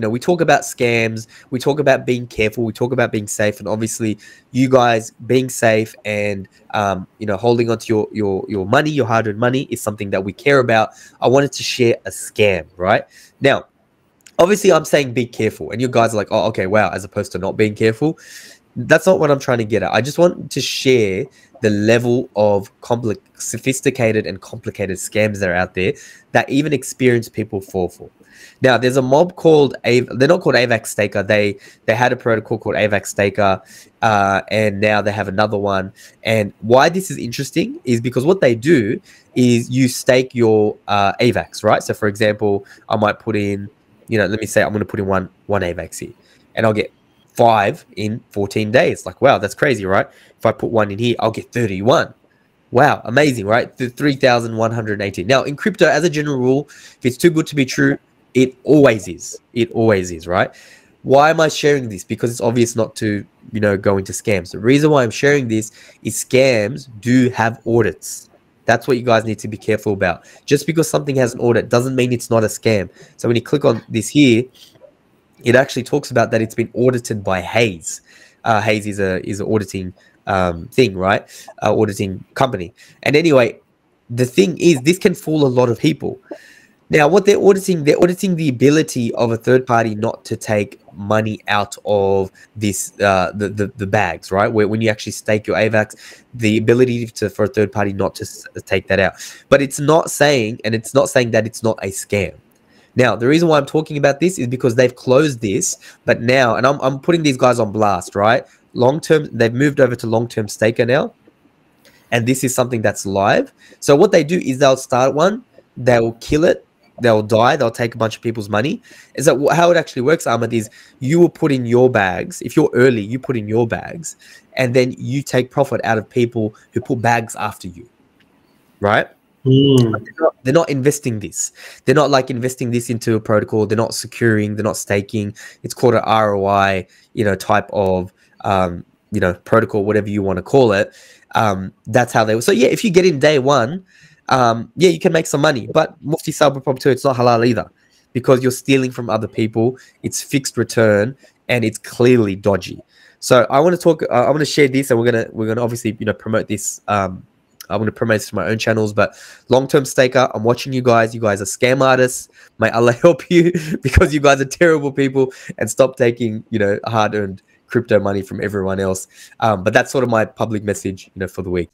you know, we talk about scams, we talk about being careful, we talk about being safe, and obviously you guys being safe and, you know, holding onto your money, your hard-earned money is something that we care about. I wanted to share a scam, right? Now, obviously I'm saying be careful, and you guys are like, oh, okay, wow, as opposed to not being careful. That's not what I'm trying to get at. I just want to share the level of sophisticated and complicated scams that are out there that even experienced people fall for. Now, there's a mob called, they're not called AVAX Staker. They had a protocol called AVAX Staker, and now they have another one. And why this is interesting is because what they do is you stake your AVAX, right? So, for example, I might put in, you know, let me say I'm going to put in one AVAX here, and I'll get 5 in 14 days. Like, wow, that's crazy, right? If I put 1 in here, I'll get 31. Wow, amazing, right? 3,118. Now, in crypto, as a general rule, if it's too good to be true, it always is. It always is, right? Why am I sharing this? Because it's obvious not to, you know, go into scams. The reason why I'm sharing this is scams do have audits. That's what you guys need to be careful about. Just because something has an audit doesn't mean it's not a scam. So when you click on this here, it actually talks about that it's been audited by Hayes. Hayes is an auditing thing, right? Auditing company. And anyway, the thing is, this can fool a lot of people. Now, what they're auditing the ability of a third party not to take money out of this the bags, right? Where when you actually stake your AVAX, the ability for a third party not to take that out. But it's not saying, and it's not saying that it's not a scam. Now, the reason why I'm talking about this is because they've closed this, but now, and I'm putting these guys on blast, right? Long-term, they've moved over to Longterm Staker now, and this is something that's live. So what they do is they'll start one, they'll kill it, they'll die, they'll take a bunch of people's money. Is that how it actually works, Ahmed, is you will put in your bags. If you're early, you put in your bags, and then you take profit out of people who put bags after you, right? They're not investing this. They're not like investing this into a protocol. They're not securing. They're not staking. It's called an ROI, you know, type of, you know, protocol, whatever you want to call it. That's how they were. So yeah, if you get in day one, yeah, you can make some money. But Mufti Sabri Prop 2, it's not halal either, because you're stealing from other people. It's fixed return, and it's clearly dodgy. So I want to talk. I want to share this, and we're gonna obviously, you know, promote this. I'm going to promote this to my own channels, but Long-Term Staker, I'm watching you guys. You guys are scam artists. May Allah help you, because you guys are terrible people, and stop taking, you know, hard-earned crypto money from everyone else. But that's sort of my public message, you know, for the week.